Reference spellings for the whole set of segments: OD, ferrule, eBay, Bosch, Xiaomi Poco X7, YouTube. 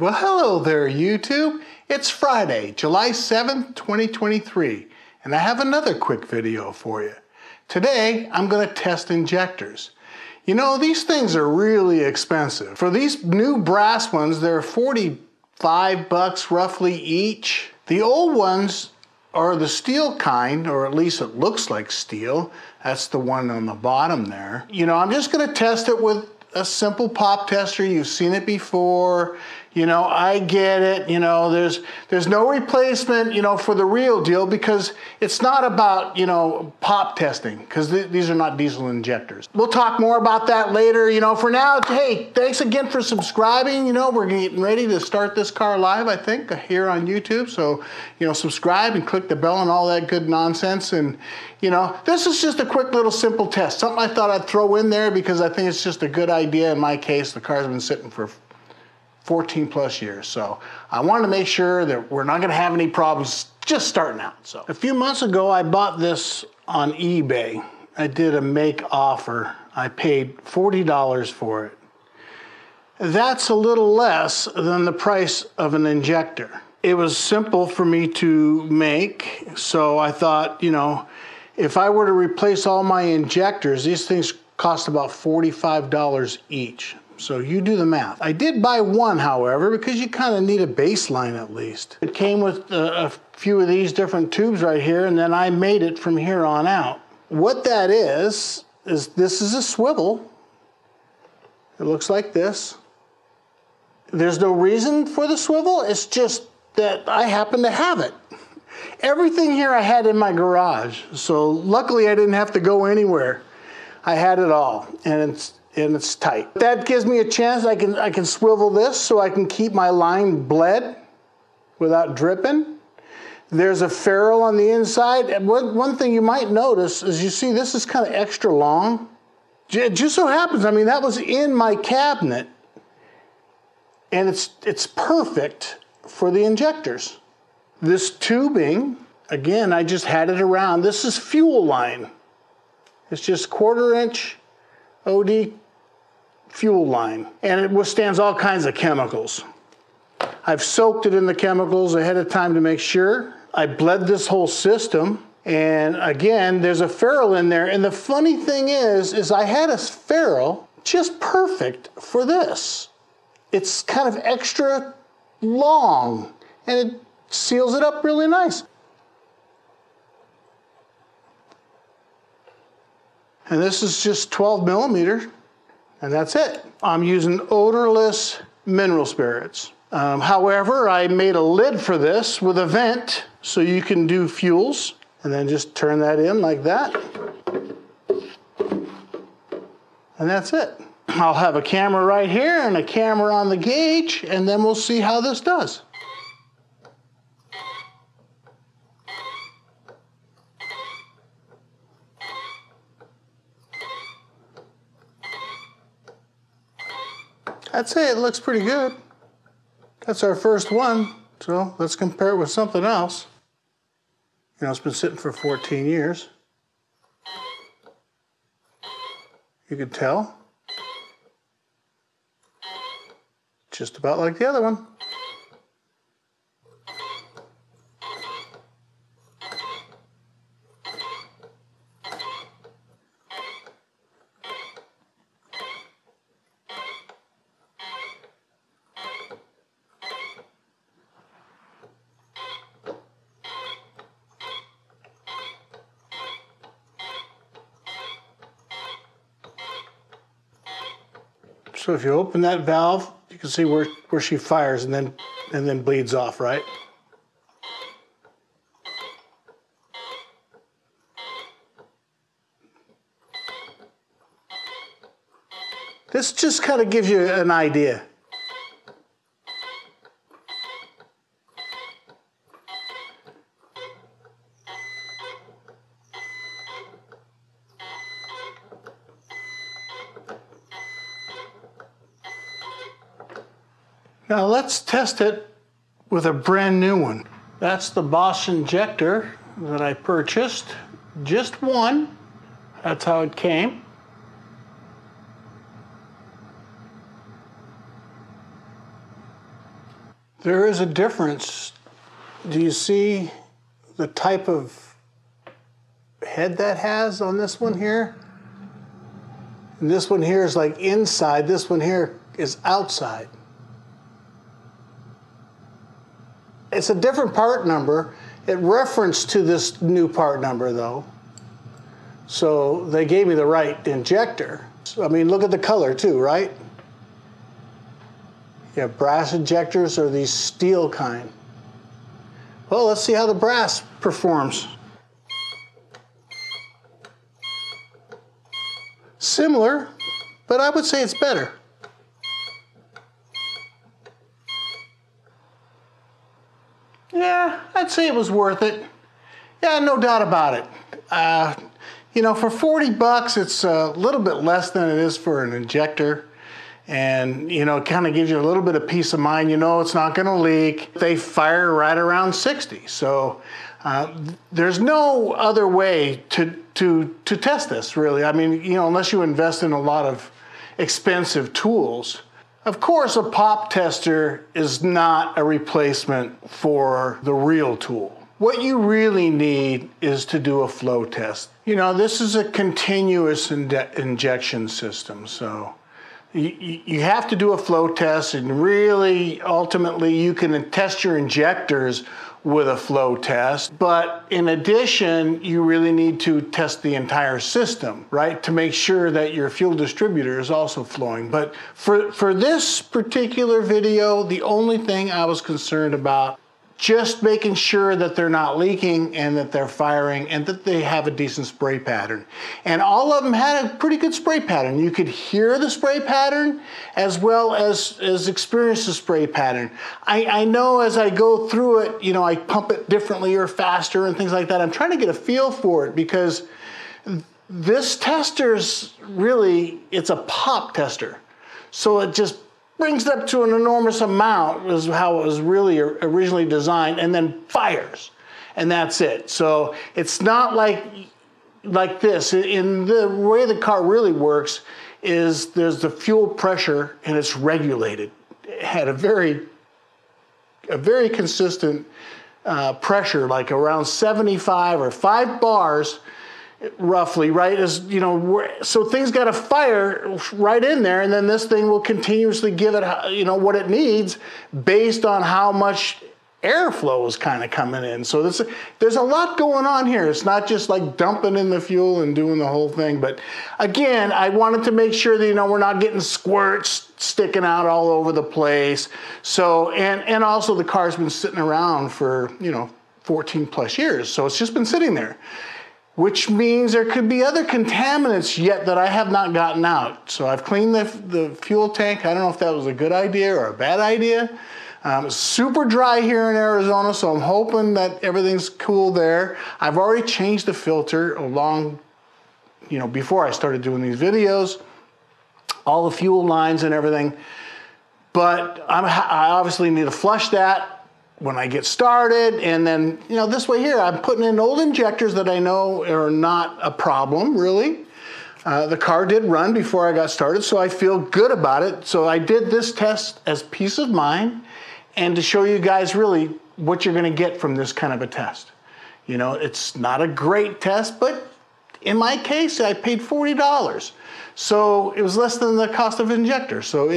Well, hello there, YouTube. It's Friday, July 7th, 2023, and I have another quick video for you. Today, I'm going to test injectors. You know, these things are really expensive. For these new brass ones, they're $45 roughly each. The old ones are the steel kind, or at least it looks like steel. That's the one on the bottom there. You know, I'm just going to test it with a simple pop tester. You've seen it before. You know, I get it. You know, there's no replacement, you know, for the real deal, because it's not about, you know, pop testing, because these are not diesel injectors. We'll talk more about that later. You know, for now, hey, thanks again for subscribing. You know, we're getting ready to start this car live, I think, here on YouTube. So, you know, subscribe and click the bell and all that good nonsense. And, you know, this is just a quick little simple test, something I thought I'd throw in there because I think it's just a good idea. In my case, the car's been sitting for 14 plus years, so I wanted to make sure that we're not gonna have any problems just starting out. So a few months ago, I bought this on eBay. I did a make offer. I paid $40 for it. That's a little less than the price of an injector. It was simple for me to make, so I thought, you know, if I were to replace all my injectors, these things cost about $45 each. So you do the math. I did buy one, however, because you kind of need a baseline at least. It came with a few of these different tubes right here, and then I made it from here on out. What that is this is a swivel. It looks like this. There's no reason for the swivel. It's just that I happen to have it. Everything here I had in my garage. So luckily I didn't have to go anywhere. I had it all, and it's tight. That gives me a chance. I can swivel this so I can keep my line bled without dripping. There's a ferrule on the inside. And one thing you might notice is, you see, this is kind of extra long. It just so happens, I mean, that was in my cabinet, and it's perfect for the injectors. This tubing, again, I just had it around. This is fuel line. It's just 1/4 inch OD fuel line, and it withstands all kinds of chemicals. I've soaked it in the chemicals ahead of time to make sure. I bled this whole system, and again, there's a ferrule in there, and the funny thing is I had a ferrule just perfect for this. It's kind of extra long, and it seals it up really nice. And this is just 12 millimeter, and that's it. I'm using odorless mineral spirits. However, I made a lid for this with a vent, so you can do fuels, and then just turn that in like that. And that's it. I'll have a camera right here and a camera on the gauge, and then we'll see how this does. I'd say it looks pretty good. That's our first one, so let's compare it with something else. You know, it's been sitting for 14 years. You can tell. Just about like the other one. So if you open that valve, you can see where she fires and then bleeds off, right? This just kind of gives you an idea. Now let's test it with a brand new one. That's the Bosch injector that I purchased. Just one. That's how it came. There is a difference. Do you see the type of head that has on this one here? And this one here is like inside, this one here is outside. It's a different part number. It referenced to this new part number though. So they gave me the right injector. I mean, look at the color too, right? You have brass injectors or these steel kind. Well, let's see how the brass performs. Similar, but I would say it's better. Yeah, I'd say it was worth it. Yeah, no doubt about it. You know, for 40 bucks, it's a little bit less than it is for an injector. And, you know, it kind of gives you a little bit of peace of mind. You know, it's not going to leak. They fire right around 60. So there's no other way to test this, really. I mean, you know, unless you invest in a lot of expensive tools. Of course, a pop tester is not a replacement for the real tool. What you really need is to do a flow test. You know, this is a continuous injection system, so you have to do a flow test, and really, ultimately, you can test your injectors with a flow test. But in addition, you really need to test the entire system, right? To make sure that your fuel distributor is also flowing. But for this particular video, the only thing I was concerned about just making sure that they're not leaking and that they're firing and that they have a decent spray pattern. And all of them had a pretty good spray pattern. You could hear the spray pattern as well as experience the spray pattern. I know as I go through it, you know, I pump it differently or faster and things like that. I'm trying to get a feel for it because this tester's really, it's a pop tester. So it just brings it up to an enormous amount is how it was really originally designed, and then fires, and that's it. So it's not like this. In the way the car really works is there's the fuel pressure and it's regulated. It had a very consistent pressure, like around 75 or 5 bars. Roughly, right? As you know, so things got to fire right in there, and then this thing will continuously give it, you know, what it needs based on how much airflow is kind of coming in. So there's a lot going on here. It's not just like dumping in the fuel and doing the whole thing. But again, I wanted to make sure that, you know, we're not getting squirts sticking out all over the place. So and also the car's been sitting around for, you know, 14 plus years, so it's just been sitting there, which means there could be other contaminants yet that I have not gotten out. So I've cleaned the fuel tank. I don't know if that was a good idea or a bad idea. It's super dry here in Arizona, so I'm hoping that everything's cool there. I've already changed the filter along, you know, before I started doing these videos, all the fuel lines and everything. But I obviously need to flush that when I get started, and then, you know, this way here, I'm putting in old injectors that I know are not a problem, really. The car did run before I got started, so I feel good about it. So I did this test as peace of mind, and to show you guys really what you're gonna get from this kind of a test. You know, it's not a great test, but in my case, I paid $40. So it was less than the cost of injector, so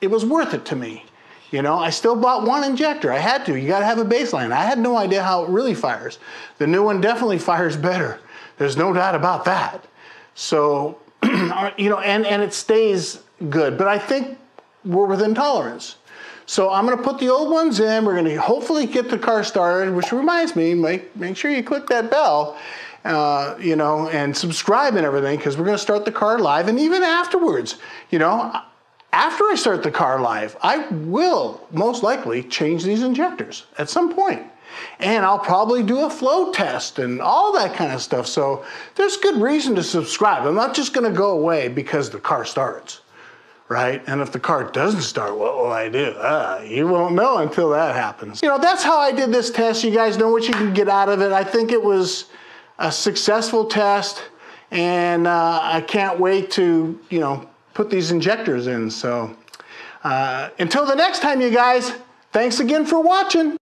it was worth it to me. You know, I still bought one injector. I had to. You got to have a baseline. I had no idea how it really fires. The new one definitely fires better. There's no doubt about that. So, you know, and it stays good. But I think we're within tolerance. So I'm going to put the old ones in. We're going to hopefully get the car started, which reminds me, make sure you click that bell, you know, and subscribe and everything, because we're going to start the car live. And even afterwards, you know, after I start the car live, I will most likely change these injectors at some point. And I'll probably do a flow test and all that kind of stuff. So there's good reason to subscribe. I'm not just going to go away because the car starts, right? And if the car doesn't start, what will I do? You won't know until that happens. You know, that's how I did this test. You guys know what you can get out of it. I think it was a successful test. And I can't wait to, you know, put these injectors in. So until the next time, you guys, Thanks again for watching.